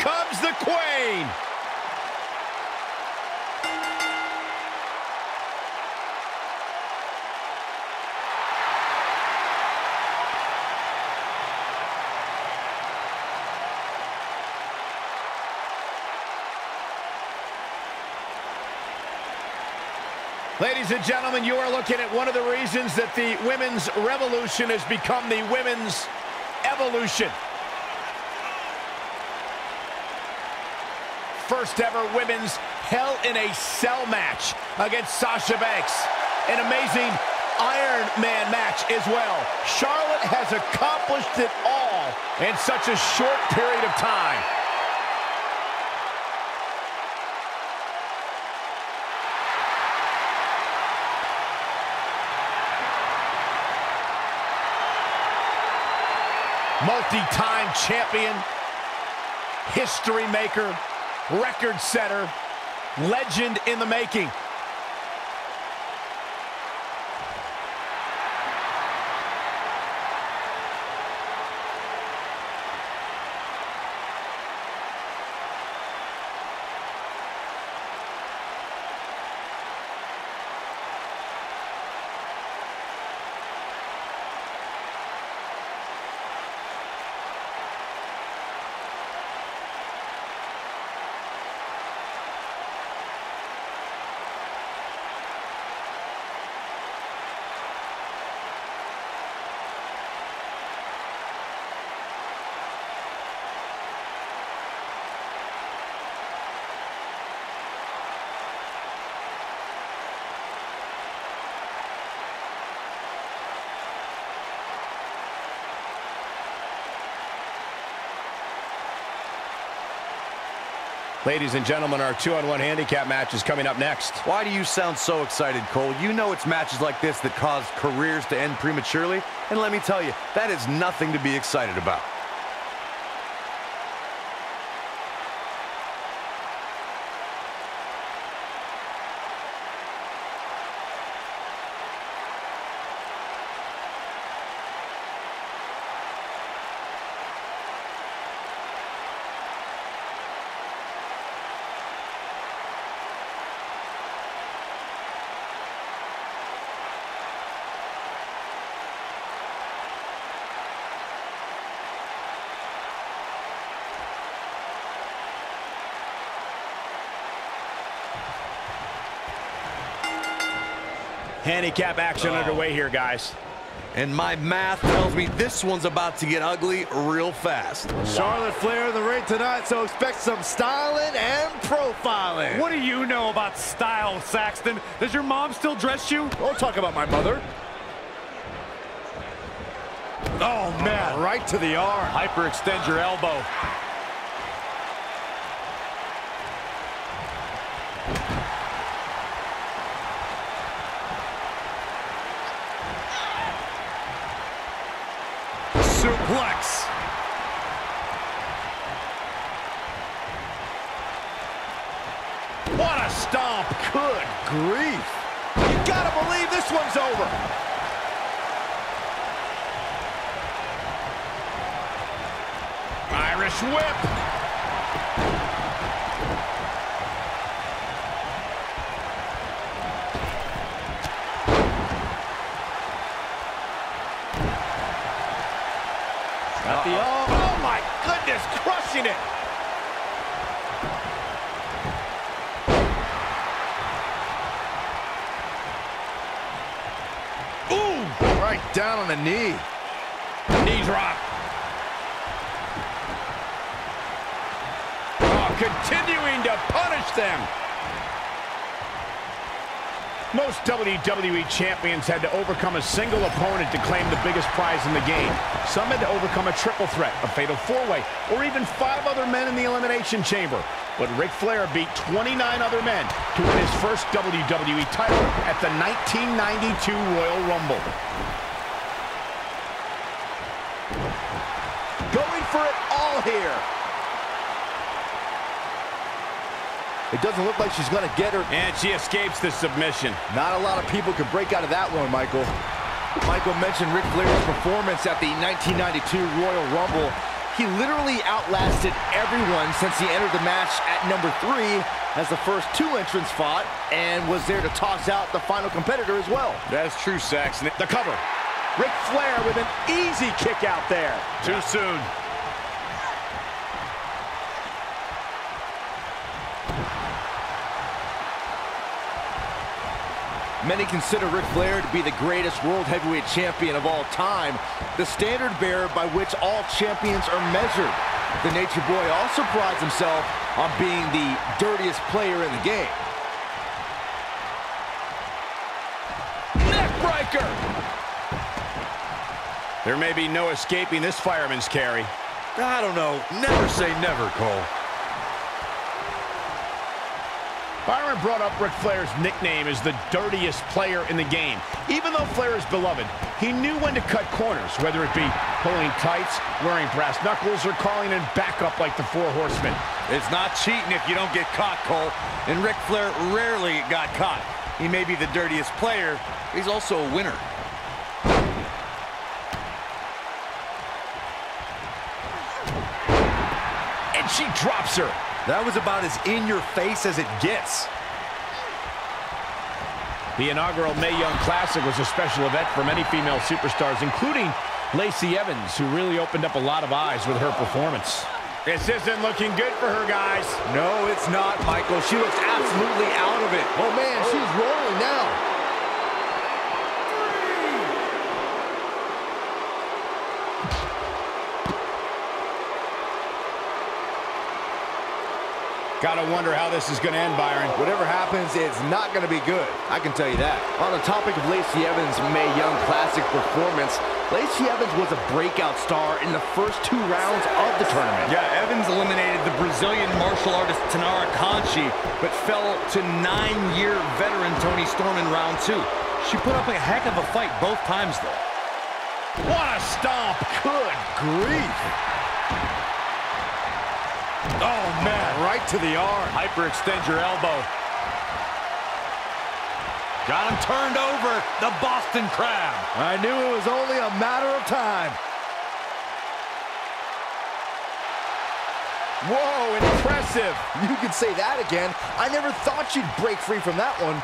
comes the Queen. Ladies and gentlemen, you are looking at one of the reasons that the women's revolution has become the women's evolution. First ever women's Hell in a Cell match against Sasha Banks. An amazing Iron Man match as well. Charlotte has accomplished it all in such a short period of time. Multi-time champion, history maker, record setter, legend in the making. Ladies and gentlemen, our 2-on-1 handicap match is coming up next. Why do you sound so excited, Cole? You know it's matches like this that cause careers to end prematurely. And let me tell you, that is nothing to be excited about. Handicap action underway here, guys. And my math tells me this one's about to get ugly real fast. Charlotte Flair in the ring tonight, so expect some styling and profiling. What do you know about style, Saxton? Does your mom still dress you? Don't talk about my mother. Oh, man, right to the arm. Hyperextend your elbow. Suplex. What a stomp. Good grief. You gotta believe this one's over. Irish whip. Oh, my goodness, crushing it. Ooh, right down on the knee. Knee drop. Oh, continuing to punish them. Most WWE champions had to overcome a single opponent to claim the biggest prize in the game. Some had to overcome a triple threat, a fatal four-way, or even 5 other men in the Elimination Chamber. But Ric Flair beat 29 other men to win his first WWE title at the 1992 Royal Rumble. Going for it all here. It doesn't look like she's going to get her. And she escapes the submission. Not a lot of people could break out of that one, Michael. Michael mentioned Ric Flair's performance at the 1992 Royal Rumble. He literally outlasted everyone since he entered the match at number 3 as the first two entrants fought, and was there to toss out the final competitor as well. That's true, Saxon. The cover. Ric Flair with an easy kick out there. Too soon. Many consider Ric Flair to be the greatest world heavyweight champion of all time, the standard bearer by which all champions are measured. The Nature Boy also prides himself on being the dirtiest player in the game. Neckbreaker! There may be no escaping this fireman's carry. I don't know. Never say never, Cole. Byron brought up Ric Flair's nickname as the dirtiest player in the game. Even though Flair is beloved, he knew when to cut corners, whether it be pulling tights, wearing brass knuckles, or calling in backup like the Four Horsemen. It's not cheating if you don't get caught, Cole, and Ric Flair rarely got caught. He may be the dirtiest player, but he's also a winner. And she drops her. That was about as in-your-face as it gets. The inaugural Mae Young Classic was a special event for many female superstars, including Lacey Evans, who really opened up a lot of eyes with her performance. This isn't looking good for her, guys. No, it's not, Michael. She looks absolutely out of it. Oh, man, she's rolling now. Gotta wonder how this is gonna end, Byron. Whatever happens, it's not gonna be good. I can tell you that. On the topic of Lacey Evans' Mae Young Classic performance, Lacey Evans was a breakout star in the first 2 rounds of the tournament. Yeah, Evans eliminated the Brazilian martial artist Tanara Conchi, but fell to 9-year veteran Toni Storm in round 2. She put up a heck of a fight both times, though. What a stomp! Good grief! Oh, man, right to the arm. Hyperextend your elbow. Got him turned over, the Boston Crab. I knew it was only a matter of time. Whoa, impressive. You could say that again. I never thought you'd break free from that one.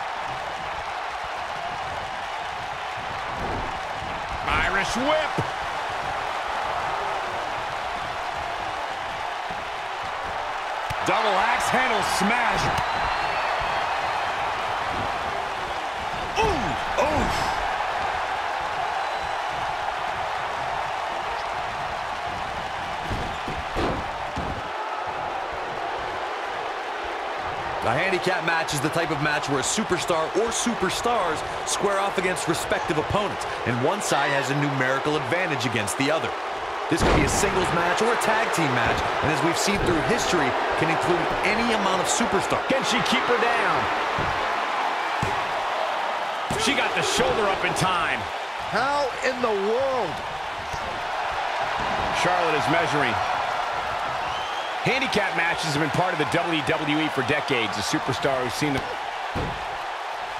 Irish whip. Double axe handle smash. Ooh, ooh. A handicap match is the type of match where a superstar or superstars square off against respective opponents, and one side has a numerical advantage against the other. This could be a singles match or a tag team match, and as we've seen through history, can include any amount of superstars. Can she keep her down? She got the shoulder up in time. How in the world? Charlotte is measuring. Handicap matches have been part of the WWE for decades. A superstar who's seen them.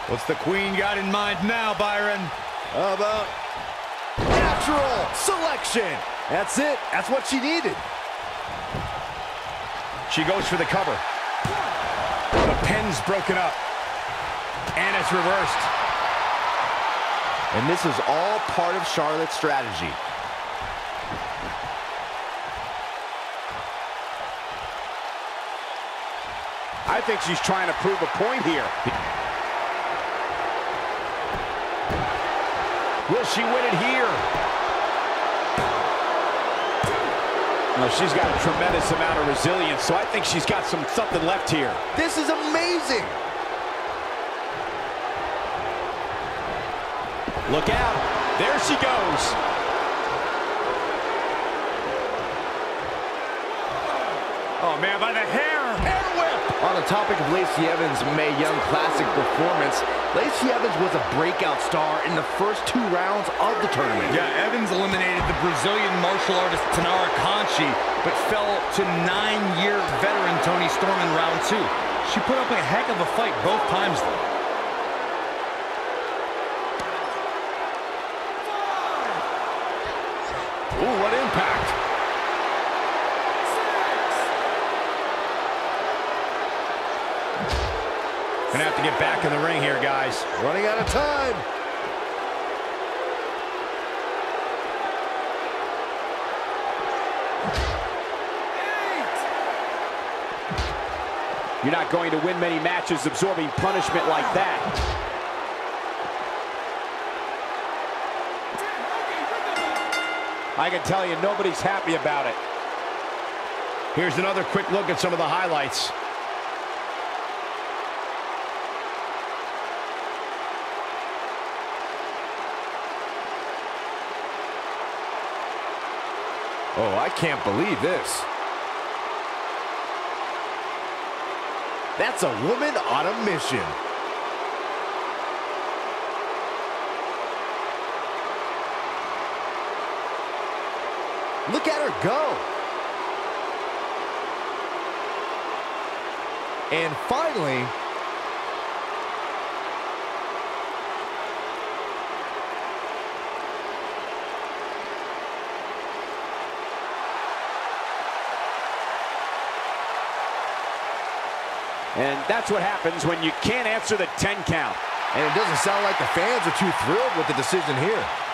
What's the queen got in mind now, Byron? How about Natural Selection? That's it. That's what she needed. She goes for the cover. The pin's broken up. And it's reversed. And this is all part of Charlotte's strategy. I think she's trying to prove a point here. Will she win it here? Well, she's got a tremendous amount of resilience, so I think she's got something left here. This is amazing. Look out. There she goes. Oh, man, by the hair. Hair whip. On the topic of Lacey Evans' Mae Young Classic performance, Lacey Evans was a breakout star in the first 2 rounds of the tournament. Yeah, Evans eliminated the Brazilian martial artist Tanara Conchi, but fell to 9-year veteran Toni Storm in round 2. She put up a heck of a fight both times, though. Ooh, what impact. to get back in the ring here, guys. Running out of time. You're not going to win many matches absorbing punishment like that. I can tell you, nobody's happy about it. Here's another quick look at some of the highlights. Oh, I can't believe this. That's a woman on a mission. Look at her go. And finally, and that's what happens when you can't answer the 10 count. And it doesn't sound like the fans are too thrilled with the decision here.